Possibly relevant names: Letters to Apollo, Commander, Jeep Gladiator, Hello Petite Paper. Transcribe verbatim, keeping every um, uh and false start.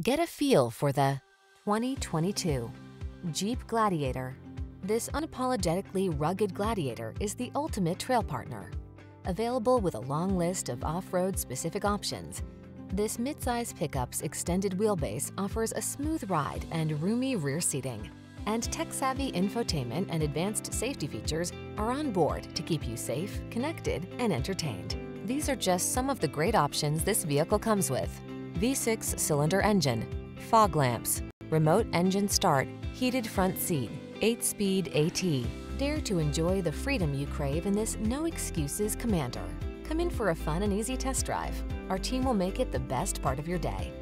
Get a feel for the twenty twenty-two Jeep Gladiator. This unapologetically rugged Gladiator is the ultimate trail partner. Available with a long list of off-road specific options, this midsize pickup's extended wheelbase offers a smooth ride and roomy rear seating. And tech-savvy infotainment and advanced safety features are on board to keep you safe, connected, and entertained. These are just some of the great options this vehicle comes with: V six cylinder engine, fog lamps, remote engine start, heated front seat, eight-speed AT. Dare to enjoy the freedom you crave in this no-excuses Commander. Come in for a fun and easy test drive. Our team will make it the best part of your day.